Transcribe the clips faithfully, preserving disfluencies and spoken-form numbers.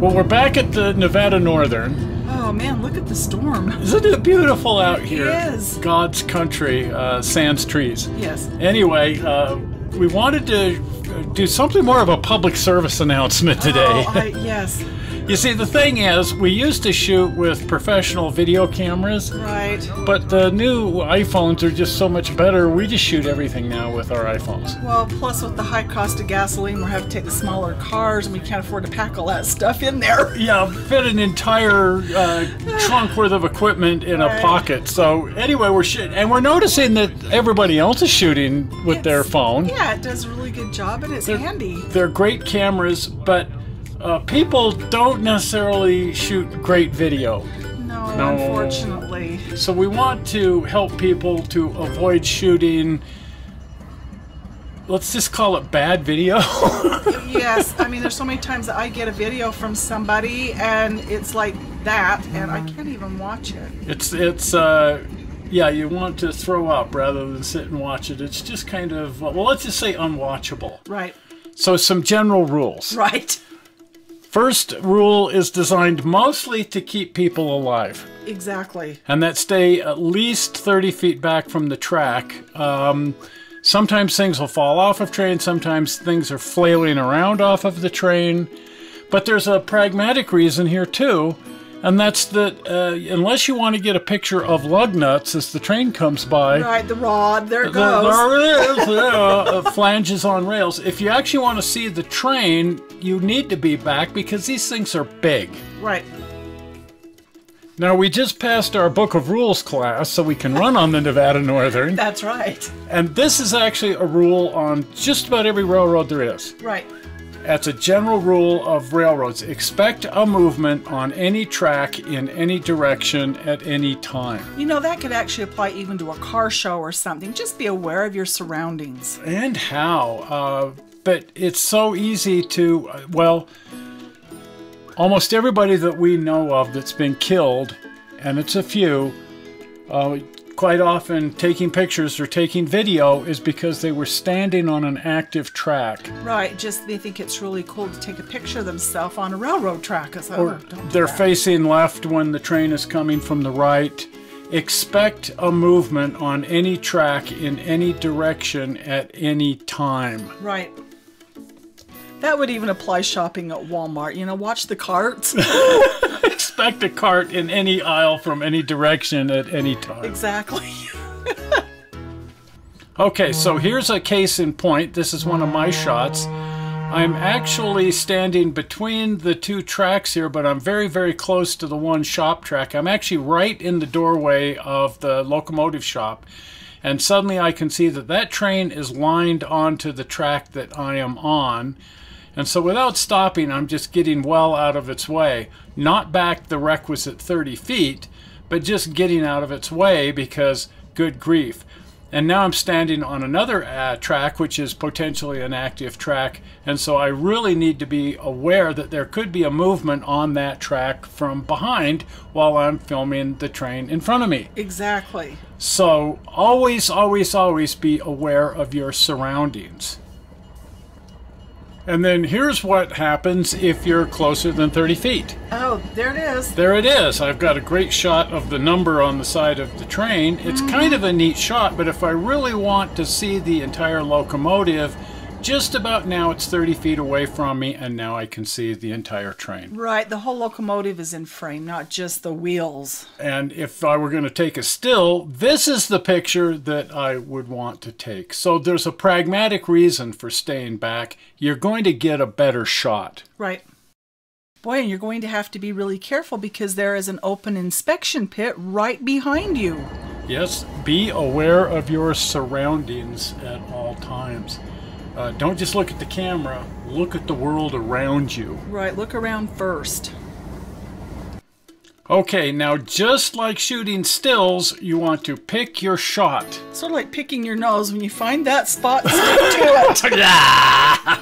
Well, we're back at the Nevada Northern. Oh man, look at the storm. Isn't it beautiful out here? It is. God's country, uh, sans trees. Yes. Anyway, uh, we wanted to do something more of a public service announcement today. Oh, I, yes. You see, the thing is, we used to shoot with professional video cameras. Right. But the new iPhones are just so much better. We just shoot everything now with our iPhones. Well, plus with the high cost of gasoline, we're having to take the smaller cars, and we can't afford to pack all that stuff in there. Yeah, fit an entire uh, trunk worth of equipment in right. a pocket. So anyway, we're shooting, and we're noticing that everybody else is shooting with it's, their phone. Yeah, it does a really good job, and it's they're, handy. They're great cameras, but Uh, people don't necessarily shoot great video. No, no, unfortunately. So we want to help people to avoid shooting, let's just call it bad video. Yes, I mean, there's so many times that I get a video from somebody and it's like that, and I can't even watch it. It's, it's, uh, yeah, you want to throw up rather than sit and watch it. It's just kind of, well, let's just say unwatchable. Right. So some general rules. Right. First rule is designed mostly to keep people alive. Exactly. And that stay at least thirty feet back from the track. Um, sometimes things will fall off of train, sometimes things are flailing around off of the train. But there's a pragmatic reason here too, and that's that uh, unless you want to get a picture of lug nuts as the train comes by. Right, the rod, there it goes. There it is, uh, flanges on rails. If you actually want to see the train, you need to be back because these things are big. Right. Now, we just passed our Book of Rules class, so we can run on the Nevada Northern. That's right. And this is actually a rule on just about every railroad there is. Right. That's a general rule of railroads. Expect a movement on any track in any direction at any time. You know, that could actually apply even to a car show or something. Just be aware of your surroundings. And how. Uh, but it's so easy to, uh, well, almost everybody that we know of that's been killed, and it's a few, uh, quite often taking pictures or taking video is because they were standing on an active track. Right, just they think it's really cool to take a picture of themselves on a railroad track. As or do they're that. facing left when the train is coming from the right. Expect a movement on any track in any direction at any time. Right. That would even apply shopping at Walmart. You know, watch the carts. Expect a cart in any aisle from any direction at any time. Exactly. Okay, so here's a case in point. This is one of my shots. I'm actually standing between the two tracks here, but I'm very, very close to the one shop track. I'm actually right in the doorway of the locomotive shop. And suddenly I can see that that train is lined onto the track that I am on. And so without stopping, I'm just getting well out of its way. Not back the requisite thirty feet, but just getting out of its way because, good grief. And now I'm standing on another uh, track, which is potentially an active track. And so I really need to be aware that there could be a movement on that track from behind while I'm filming the train in front of me. Exactly. So always, always, always be aware of your surroundings. And then here's what happens if you're closer than thirty feet. Oh, there it is. There it is. I've got a great shot of the number on the side of the train. It's mm-hmm. kind of a neat shot, but if I really want to see the entire locomotive, just about now it's thirty feet away from me, and now I can see the entire train. Right. The whole locomotive is in frame, not just the wheels. And if I were going to take a still, this is the picture that I would want to take. So there's a pragmatic reason for staying back. You're going to get a better shot. Right. Boy, and you're going to have to be really careful because there is an open inspection pit right behind you. Yes. Be aware of your surroundings at all times. Uh, don't just look at the camera, look at the world around you. Right, look around first. Okay, now just like shooting stills, you want to pick your shot. Sort of like picking your nose. When you find that spot, stick to it. Yeah.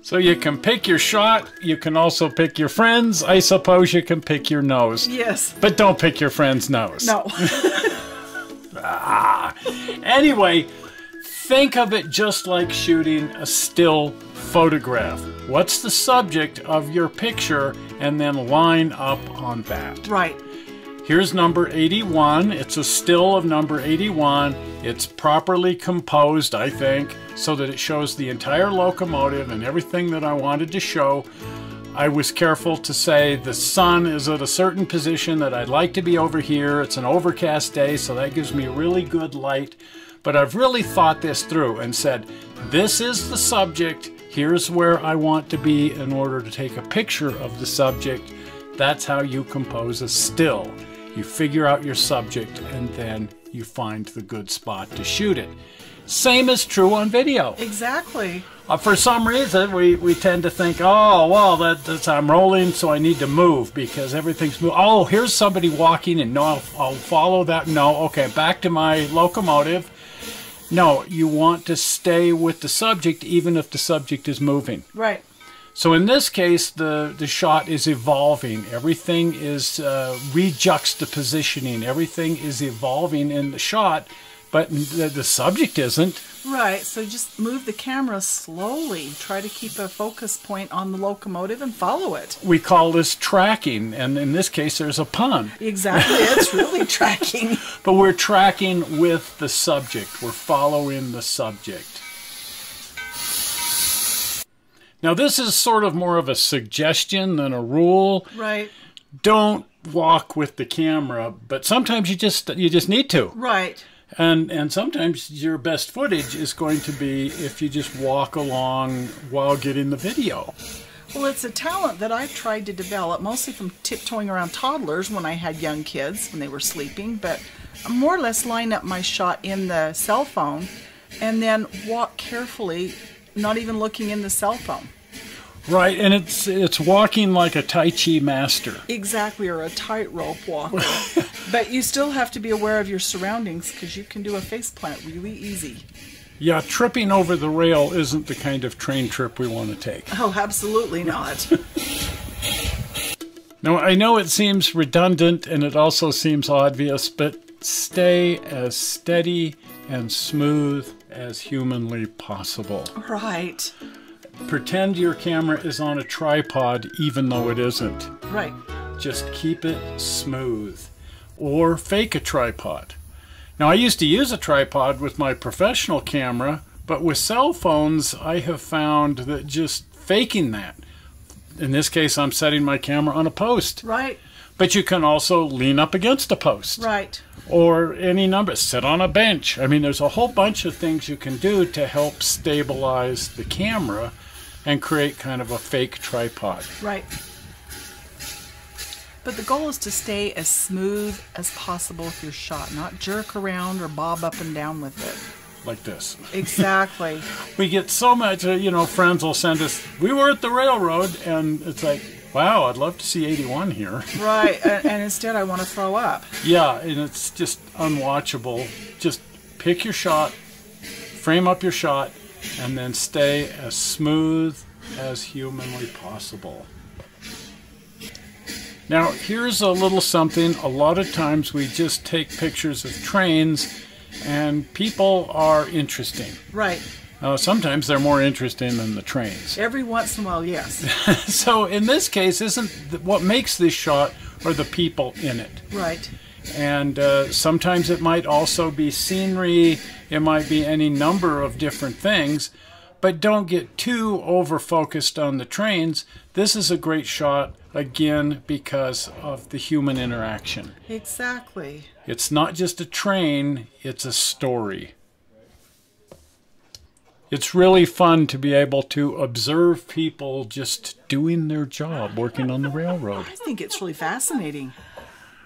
So you can pick your shot, you can also pick your friends, I suppose you can pick your nose. Yes. But don't pick your friend's nose. No. Ah. Anyway. Think of it just like shooting a still photograph. What's the subject of your picture, and then line up on that. Right. Here's number eighty-one. It's a still of number eighty-one. It's properly composed, I think, so that it shows the entire locomotive and everything that I wanted to show. I was careful to say the sun is at a certain position that I'd like to be over here. It's an overcast day, so that gives me really good light. But I've really thought this through and said, this is the subject. Here's where I want to be in order to take a picture of the subject. That's how you compose a still. You figure out your subject, and then you find the good spot to shoot it. Same is true on video. Exactly. Uh, for some reason, we, we tend to think, oh, well, that, that's, I'm rolling, so I need to move because everything's moving. Oh, here's somebody walking, and no, I'll, I'll follow that. No, okay, back to my locomotive. No, you want to stay with the subject even if the subject is moving. Right. So in this case, the, the shot is evolving. Everything is uh, rejuxtapositioning. Everything is evolving in the shot, but the, the subject isn't. Right. So just move the camera slowly. Try to keep a focus point on the locomotive and follow it. We call this tracking, and in this case, there's a pun. Exactly. It's really tracking. But we're tracking with the subject. We're following the subject. Now, this is sort of more of a suggestion than a rule. Right. Don't walk with the camera, but sometimes you just you just need to. Right. And and sometimes your best footage is going to be if you just walk along while getting the video. Well, it's a talent that I've tried to develop, mostly from tiptoeing around toddlers when I had young kids when they were sleeping, but I more or less line up my shot in the cell phone and then walk carefully, not even looking in the cell phone. Right, and it's it's walking like a Tai Chi master. Exactly, or a tightrope walker. But you still have to be aware of your surroundings because you can do a face plant really easy. Yeah, tripping over the rail isn't the kind of train trip we want to take. Oh, absolutely not. Now, I know it seems redundant and it also seems obvious, but stay as steady and smooth as humanly possible. Right. Pretend your camera is on a tripod even though it isn't. Right. Just keep it smooth. Or fake a tripod. Now, I used to use a tripod with my professional camera, but with cell phones, I have found that just faking that. In this case, I'm setting my camera on a post. Right. But you can also lean up against a post. Right. Or any number. Sit on a bench. I mean, there's a whole bunch of things you can do to help stabilize the camera and create kind of a fake tripod. Right. But the goal is to stay as smooth as possible with your shot, not jerk around or bob up and down with it. Like this. Exactly. We get so much, you know, friends will send us, we were at the railroad, and it's like, wow, I'd love to see eighty-one here. Right, and, and instead I want to throw up. Yeah, and it's just unwatchable. Just pick your shot, frame up your shot, and then stay as smooth as humanly possible. Now, here's a little something. A lot of times we just take pictures of trains, and people are interesting. Right. Uh, sometimes they're more interesting than the trains. Every once in a while, yes. So in this case, isn't th- what makes this shot are the people in it. Right. And uh, sometimes it might also be scenery. It might be any number of different things. But don't get too over-focused on the trains. This is a great shot, again, because of the human interaction. Exactly. It's not just a train, it's a story. It's really fun to be able to observe people just doing their job, working on the railroad. I think it's really fascinating.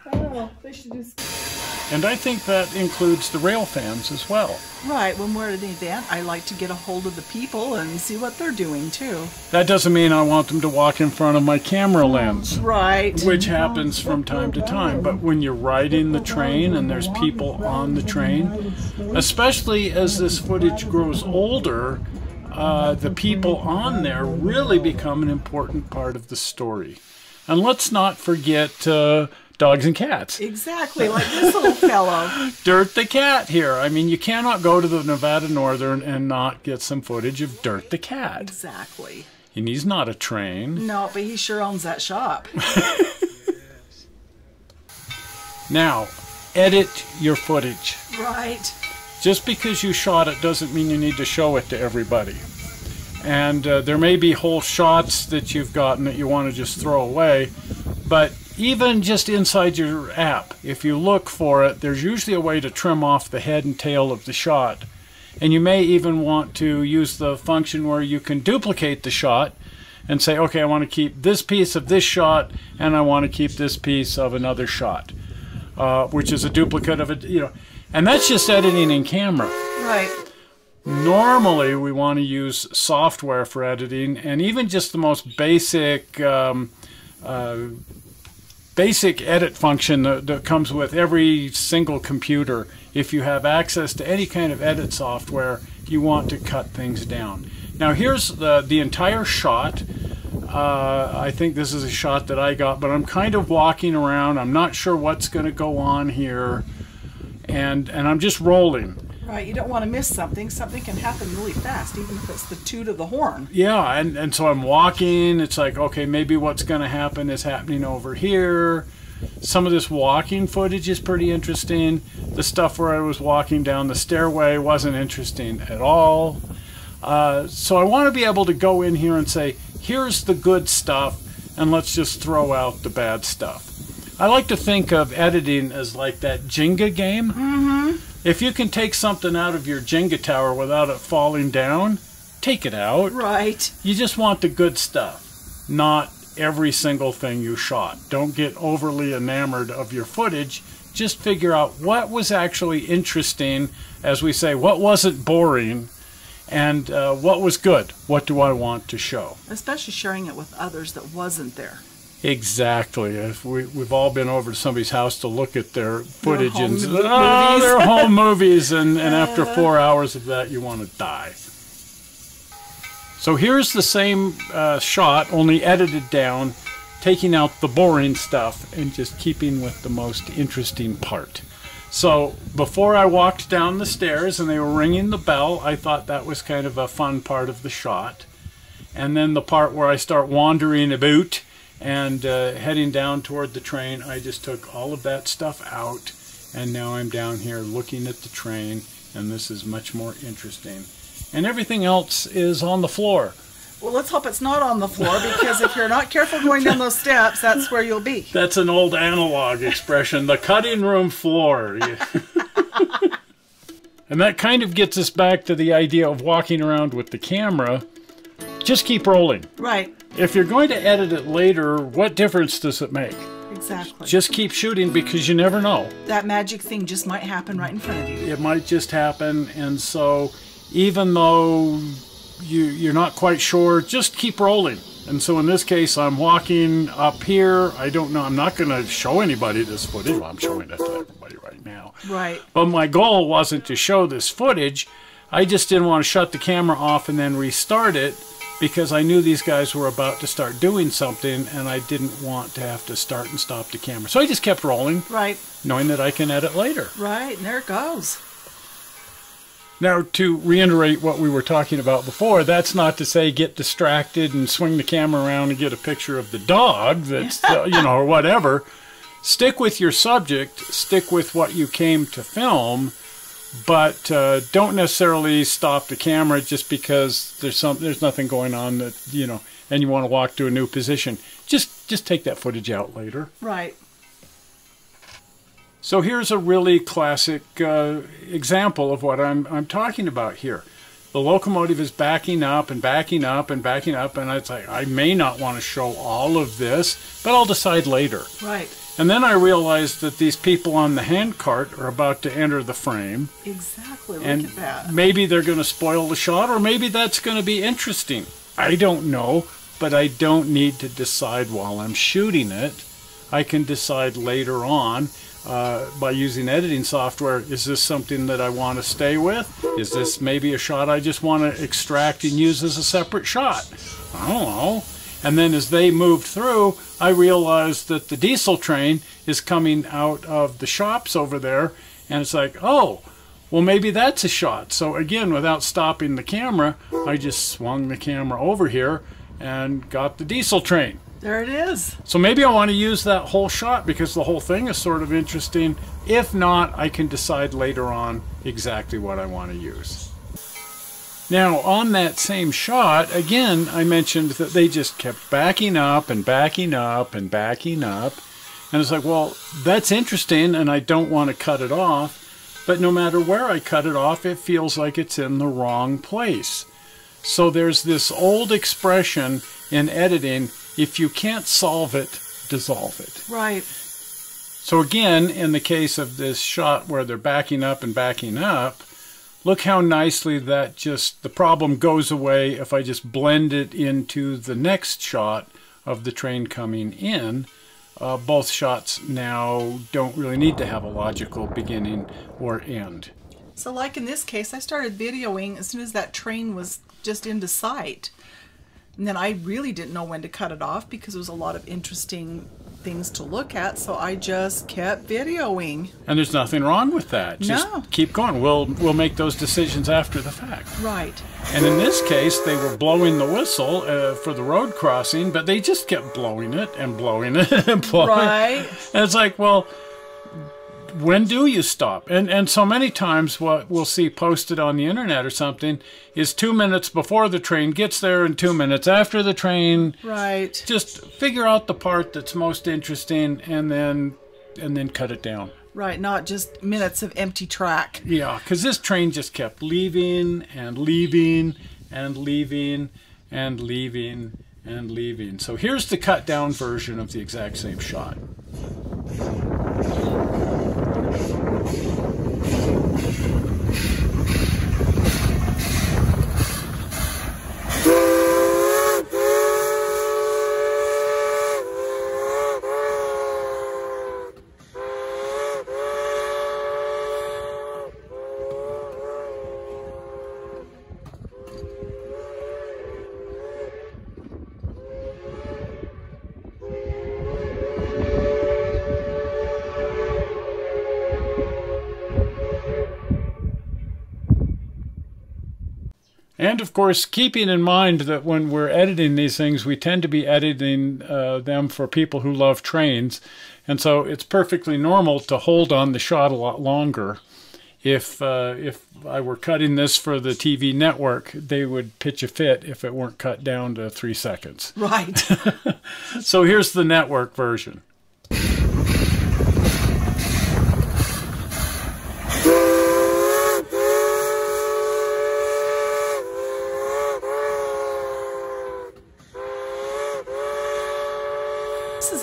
I don't know. They should do something. And I think that includes the rail fans as well. Right. When we're at an event, I like to get a hold of the people and see what they're doing, too. That doesn't mean I want them to walk in front of my camera lens. Right. Which happens from time to time. But when you're riding the train and there's people on the train, especially as this footage grows older, uh, the people on there really become an important part of the story. And let's not forget... Uh, dogs and cats. Exactly, like this little fellow. Dirt the Cat here. I mean, you cannot go to the Nevada Northern and not get some footage of Dirt the Cat. Exactly. And he's not a train. No, but he sure owns that shop. Now, edit your footage. Right. Just because you shot it doesn't mean you need to show it to everybody. And uh, there may be whole shots that you've gotten that you want to just throw away, but even just inside your app, if you look for it, there's usually a way to trim off the head and tail of the shot. And you may even want to use the function where you can duplicate the shot and say, okay, I want to keep this piece of this shot and I want to keep this piece of another shot, uh, which is a duplicate of it, you know. And that's just editing in camera. Right. Normally, we want to use software for editing, and even just the most basic um, uh, basic edit function that, that comes with every single computer. If you have access to any kind of edit software, you want to cut things down. Now, here's the, the entire shot. Uh, I think this is a shot that I got, but I'm kind of walking around. I'm not sure what's going to go on here, and, and I'm just rolling. Right, you don't want to miss something. Something can happen really fast, even if it's the toot of the horn. Yeah, and, and so I'm walking. It's like, okay, maybe what's going to happen is happening over here. Some of this walking footage is pretty interesting. The stuff where I was walking down the stairway wasn't interesting at all. Uh, so I want to be able to go in here and say, here's the good stuff, and let's just throw out the bad stuff. I like to think of editing as like that Jenga game. Mm-hmm. If you can take something out of your Jenga tower without it falling down, take it out. Right. You just want the good stuff, not every single thing you shot. Don't get overly enamored of your footage. Just figure out what was actually interesting, as we say, what wasn't boring, and uh, what was good. What do I want to show? Especially sharing it with others that wasn't there. Exactly. If we, we've all been over to somebody's house to look at their footage and oh, their home movies, and, and after four hours of that, you want to die. So here's the same uh, shot, only edited down, taking out the boring stuff and just keeping with the most interesting part. So before I walked down the stairs and they were ringing the bell, I thought that was kind of a fun part of the shot. And then the part where I start wandering about and uh, heading down toward the train, I just took all of that stuff out, and now I'm down here looking at the train, and this is much more interesting. And everything else is on the floor. Well, let's hope it's not on the floor, because if you're not careful going down those steps, that's where you'll be. That's an old analog expression, the cutting room floor. And that kind of gets us back to the idea of walking around with the camera. Just keep rolling. Right. If you're going to edit it later, what difference does it make? Exactly. Just keep shooting, because you never know. That magic thing just might happen right in front of you. It might just happen, and so even though you, you're not quite sure, just keep rolling. And so in this case, I'm walking up here. I don't know. I'm not going to show anybody this footage. Well, I'm showing it to everybody right now. Right. But my goal wasn't to show this footage. I just didn't want to shut the camera off and then restart it, because I knew these guys were about to start doing something, and I didn't want to have to start and stop the camera. So I just kept rolling, right, knowing that I can edit later. Right, and there it goes. Now, to reiterate what we were talking about before, that's not to say get distracted and swing the camera around and get a picture of the dog, that's the, you know, or whatever. Stick with your subject, stick with what you came to film, but uh, don't necessarily stop the camera just because there's some there's nothing going on, that you know, and you want to walk to a new position. Just just take that footage out later. Right. So here's a really classic uh, example of what I'm I'm talking about here. The locomotive is backing up and backing up and backing up, and it's like, I may not want to show all of this, but I'll decide later. Right. And then I realized that these people on the hand cart are about to enter the frame. Exactly, look at that. Maybe they're going to spoil the shot, or maybe that's going to be interesting. I don't know, but I don't need to decide while I'm shooting it. I can decide later on uh, by using editing software, is this something that I want to stay with? Is this maybe a shot I just want to extract and use as a separate shot? I don't know. And then as they moved through, I realized that the diesel train is coming out of the shops over there. And it's like, oh, well, maybe that's a shot. So again, without stopping the camera, I just swung the camera over here and got the diesel train. There it is. So maybe I want to use that whole shot because the whole thing is sort of interesting. If not, I can decide later on exactly what I want to use. Now, on that same shot, again, I mentioned that they just kept backing up and backing up and backing up. And it's like, well, that's interesting, and I don't want to cut it off. But no matter where I cut it off, it feels like it's in the wrong place. So there's this old expression in editing, if you can't solve it, dissolve it. Right. So again, in the case of this shot where they're backing up and backing up, look how nicely that just, the problem goes away if I just blend it into the next shot of the train coming in. Uh, both shots now don't really need to have a logical beginning or end. So like in this case, I started videoing as soon as that train was just into sight. And then I really didn't know when to cut it off because there was a lot of interesting things to look at, so I just kept videoing. And there's nothing wrong with that. Just no. Keep going. We'll, we'll make those decisions after the fact. Right. And in this case, they were blowing the whistle uh, for the road crossing, but they just kept blowing it and blowing it and blowing it. Right. And it's like, well, when do you stop? And and so many times what we'll see posted on the internet or something is two minutes before the train gets there and two minutes after the train. Right. Just figure out the part that's most interesting and then and then cut it down. Right, not just minutes of empty track. Yeah, because this train just kept leaving and leaving and leaving and leaving and leaving. So here's the cut down version of the exact same shot. And, of course, keeping in mind that when we're editing these things, we tend to be editing uh, them for people who love trains. And so it's perfectly normal to hold on the shot a lot longer. If, uh, if I were cutting this for the T V network, they would pitch a fit if it weren't cut down to three seconds. Right. So here's the network version.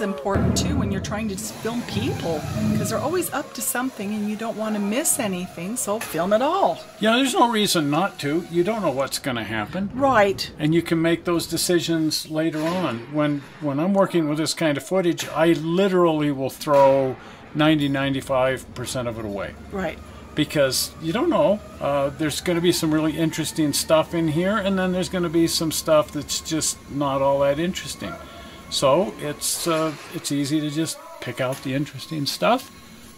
Important too when you're trying to film people because they're always up to something and you don't want to miss anything, so film it all. Yeah, there's no reason not to. You don't know what's going to happen. Right. And you can make those decisions later on. When when I'm working with this kind of footage, I literally will throw ninety, ninety-five percent of it away. Right. Because you don't know. Uh, there's going to be some really interesting stuff in here, and then there's going to be some stuff that's just not all that interesting. So it's, uh, it's easy to just pick out the interesting stuff,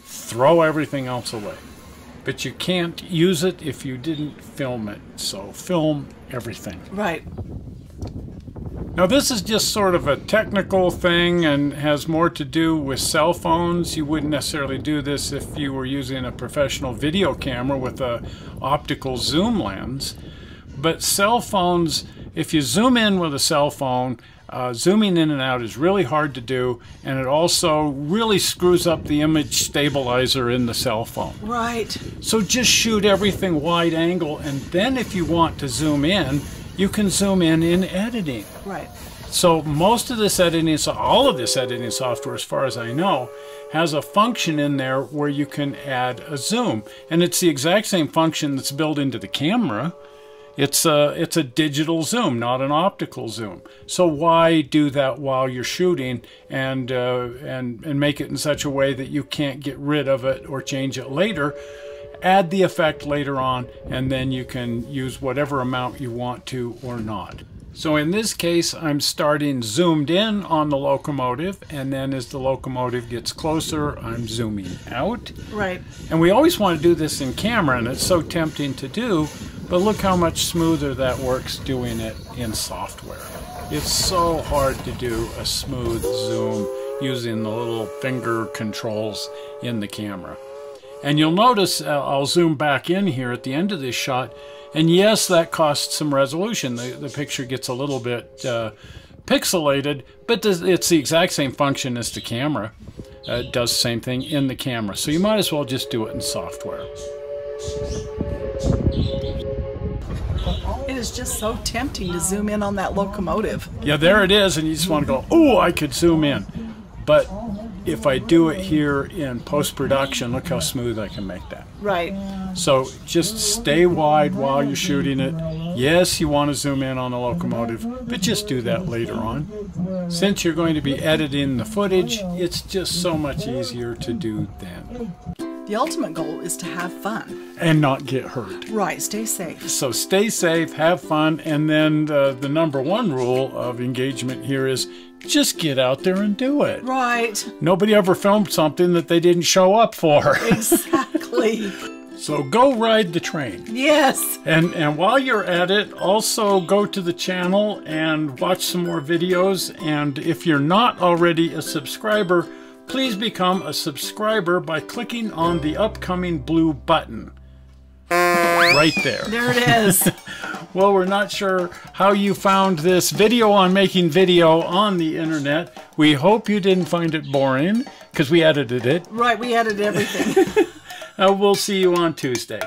throw everything else away. But you can't use it if you didn't film it. So film everything. Right. Now this is just sort of a technical thing and has more to do with cell phones. You wouldn't necessarily do this if you were using a professional video camera with an optical zoom lens. But cell phones, if you zoom in with a cell phone, Uh, zooming in and out is really hard to do, and it also really screws up the image stabilizer in the cell phone. Right. So just shoot everything wide angle, and then if you want to zoom in, you can zoom in in editing. Right. So most of this editing, so all of this editing software, as far as I know, has a function in there where you can add a zoom, and it's the exact same function that's built into the camera. It's a, it's a digital zoom, not an optical zoom. So why do that while you're shooting and, uh, and, and make it in such a way that you can't get rid of it or change it later? Add the effect later on, and then you can use whatever amount you want to or not. So in this case, I'm starting zoomed in on the locomotive, and then as the locomotive gets closer, I'm zooming out. Right. And we always want to do this in camera, and it's so tempting to do, but look how much smoother that works doing it in software. It's so hard to do a smooth zoom using the little finger controls in the camera. And you'll notice, uh, I'll zoom back in here at the end of this shot, and yes, that costs some resolution. The, the picture gets a little bit uh, pixelated, but it's the exact same function as the camera. Uh, it does the same thing in the camera. So you might as well just do it in software. It is just so tempting to zoom in on that locomotive. Yeah, there it is, and you just want to go, oh, I could zoom in. But if I do it here in post-production, look how smooth I can make that. Right. So just stay wide while you're shooting it. Yes, you want to zoom in on the locomotive, but just do that later on. Since you're going to be editing the footage, it's just so much easier to do then. The ultimate goal is to have fun. And not get hurt. Right, stay safe. So stay safe, have fun, and then the, the number one rule of engagement here is just get out there and do it. Right. Nobody ever filmed something that they didn't show up for. Exactly. So go ride the train. Yes. And and while you're at it, also go to the channel and watch some more videos. And if you're not already a subscriber, please become a subscriber by clicking on the upcoming blue button. Right there. There it is. Well, we're not sure how you found this video on making video on the internet. We hope you didn't find it boring, because we edited it. Right, we edited everything. uh, we'll see you on Tuesday.